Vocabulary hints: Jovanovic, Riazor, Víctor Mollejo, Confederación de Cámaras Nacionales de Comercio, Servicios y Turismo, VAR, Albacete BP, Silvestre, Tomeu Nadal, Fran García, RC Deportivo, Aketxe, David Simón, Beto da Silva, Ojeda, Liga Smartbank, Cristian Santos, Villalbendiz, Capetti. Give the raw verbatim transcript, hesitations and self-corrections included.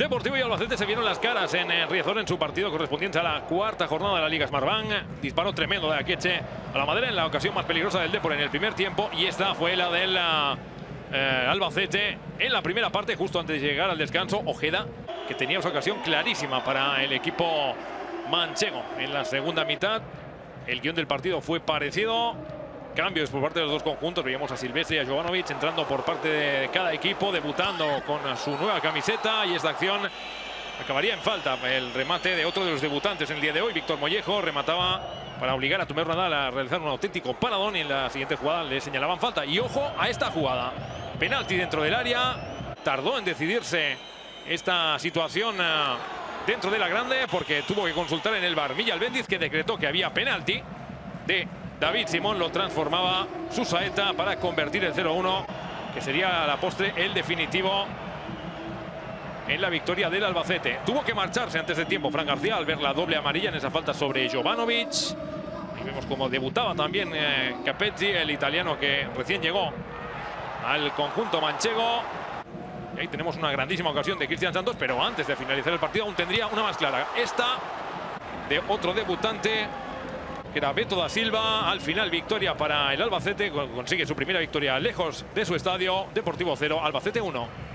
Deportivo y Albacete se vieron las caras en Riazor en su partido correspondiente a la cuarta jornada de la Liga Smartbank. Disparo tremendo de Aketxe a la madera en la ocasión más peligrosa del Depor en el primer tiempo. Y esta fue la del eh, Albacete en la primera parte, justo antes de llegar al descanso. Ojeda, que tenía su ocasión clarísima para el equipo manchego en la segunda mitad. El guión del partido fue parecido. Cambios por parte de los dos conjuntos. Veíamos a Silvestre y a Jovanovic entrando por parte de cada equipo, debutando con su nueva camiseta. Y esta acción acabaría en falta. El remate de otro de los debutantes en el día de hoy, Víctor Mollejo, remataba para obligar a Tomeu Nadal a realizar un auténtico paradón. Y en la siguiente jugada le señalaban falta. Y ojo a esta jugada. Penalti dentro del área. Tardó en decidirse esta situación dentro de la grande porque tuvo que consultar en el V A R. Villalbendiz, que decretó que había penalti de David Simón, lo transformaba su saeta para convertir el cero uno, que sería a la postre el definitivo en la victoria del Albacete. Tuvo que marcharse antes de tiempo Fran García al ver la doble amarilla en esa falta sobre Jovanovic. Y vemos cómo debutaba también eh, Capetti, el italiano que recién llegó al conjunto manchego. Y ahí tenemos una grandísima ocasión de Cristian Santos, pero antes de finalizar el partido aún tendría una más clara. Esta de otro debutante, que era Beto da Silva. Al final, victoria para el Albacete. Consigue su primera victoria lejos de su estadio. Deportivo cero, Albacete uno.